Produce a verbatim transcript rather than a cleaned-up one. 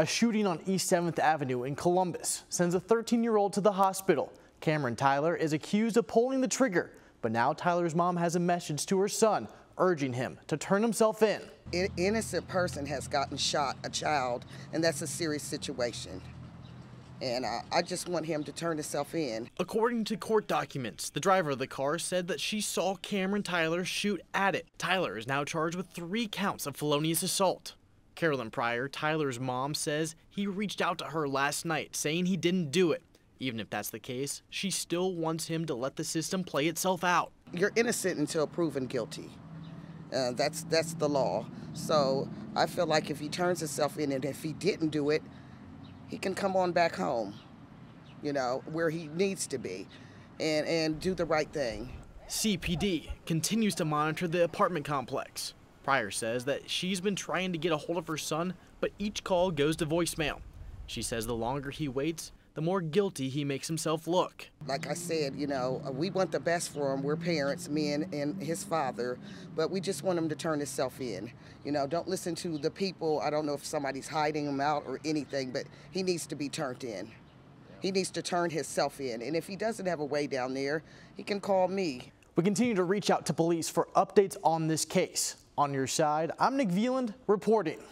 A shooting on East seventh Avenue in Columbus sends a thirteen-year-old to the hospital. Cameron Tyler is accused of pulling the trigger, but now Tyler's mom has a message to her son, urging him to turn himself in. An innocent person has gotten shot, a child, and that's a serious situation. And I, I just want him to turn himself in. According to court documents, the driver of the car said that she saw Cameron Tyler shoot at it. Tyler is now charged with three counts of felonious assault. Carolyn Pryor, Tyler's mom, says he reached out to her last night saying he didn't do it. Even if that's the case, she still wants him to let the system play itself out. You're innocent until proven guilty. Uh, that's, that's the law. So I feel like if he turns himself in and if he didn't do it, he can come on back home, you know, where he needs to be and, and do the right thing. C P D continues to monitor the apartment complex. Pryor says that she's been trying to get a hold of her son, but each call goes to voicemail. She says the longer he waits, the more guilty he makes himself look. Like I said, you know, we want the best for him. We're parents, me and, and his father, but we just want him to turn himself in. You know, don't listen to the people. I don't know if somebody's hiding him out or anything, but he needs to be turned in. He needs to turn himself in. And if he doesn't have a way down there, he can call me. We continue to reach out to police for updates on this case. On your side, I'm Nick Veland reporting.